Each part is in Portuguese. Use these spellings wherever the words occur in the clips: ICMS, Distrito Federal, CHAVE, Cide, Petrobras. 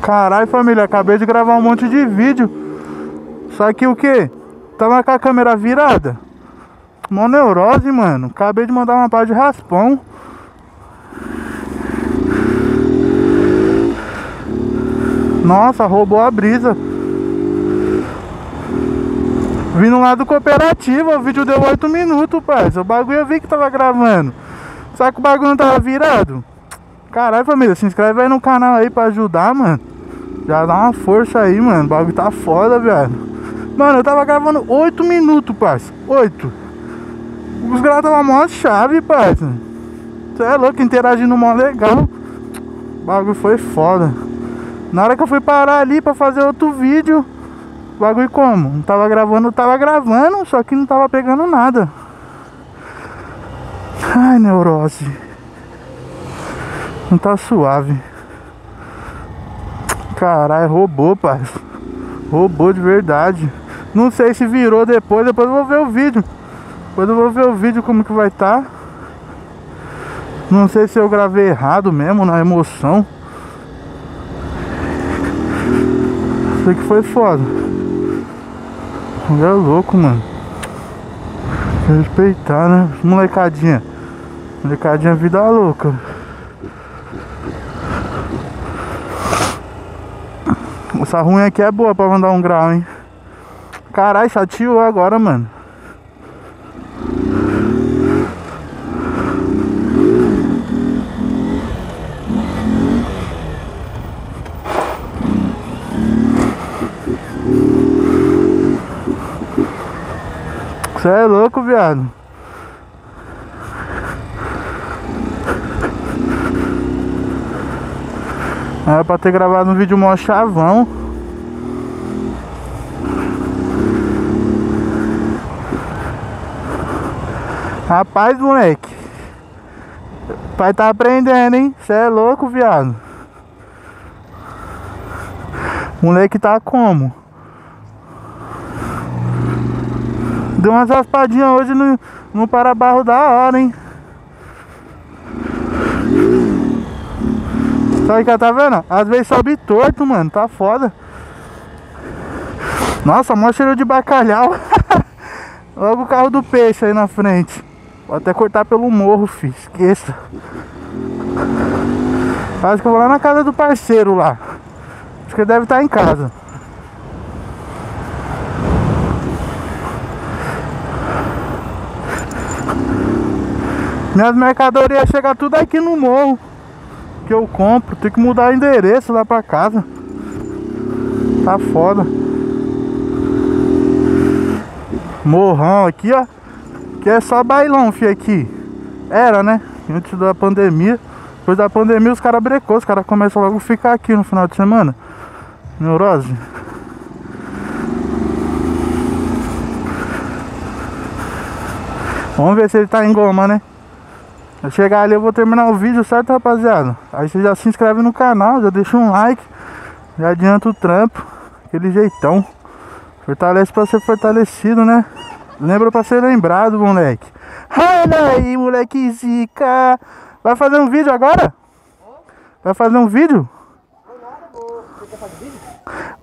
Caralho, família, acabei de gravar um monte de vídeo. Só que o que? Tava com a câmera virada. Mó neurose, mano. Acabei de mandar uma pá de raspão. Nossa, roubou a brisa. Vindo lá do Cooperativa, o vídeo deu 8 minutos, parceiro. O bagulho eu vi que tava gravando. Só que o bagulho não tava virado. Caralho, família, se inscreve aí no canal aí pra ajudar, mano. Já dá uma força aí, mano. O bagulho tá foda, viado. Mano, eu tava gravando 8 minutos, parceiro. 8. Os caras tava mó chave, parceiro. Você é louco, interagindo mó legal. O bagulho foi foda. Na hora que eu fui parar ali pra fazer outro vídeo, o bagulho como? Não tava gravando, só que não tava pegando nada. Ai, neurose. Não tá suave. Caralho, roubou, parceiro. Roubou de verdade. Não sei se virou depois, eu vou ver o vídeo. Depois eu vou ver o vídeo como que vai tá. Não sei se eu gravei errado mesmo, na emoção. Sei que foi foda. É louco, mano. Respeitar, né? Molecadinha. Molecadinha vida louca. Essa ruim aqui é boa pra mandar um grau, hein? Caralho, chateou agora, mano. Você é louco, viado. Era pra ter gravado um vídeo mó chavão. Rapaz, moleque. Pai tá aprendendo, hein? Você é louco, viado. Moleque tá como? Deu umas raspadinhas hoje no para-barro da hora, hein? Sabe que tá vendo? Às vezes sobe torto, mano. Tá foda. Nossa, mó cheiro de bacalhau. Logo o carro do peixe aí na frente. Vou até cortar pelo morro, filho. Esqueça. Acho que eu vou lá na casa do parceiro lá. Acho que ele deve estar em casa. Minhas mercadorias chegam tudo aqui no morro que eu compro. Tem que mudar o endereço lá pra casa. Tá foda. Morrão aqui, ó. Que é só bailão, fi, aqui. Era, né? Antes da pandemia. Depois da pandemia os caras brecou. Os caras começam logo a ficar aqui no final de semana. Neurose. Vamos ver se ele tá em goma, né? Eu chegar ali eu vou terminar o vídeo, certo, rapaziada? Aí você já se inscreve no canal, já deixa um like, já adianta o trampo, aquele jeitão. Fortalece pra ser fortalecido, né? Lembra pra ser lembrado, moleque. Olha aí, moleque zica. Vai fazer um vídeo agora? Vai fazer um vídeo?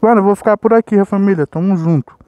Mano, eu vou ficar por aqui, a família, tamo junto.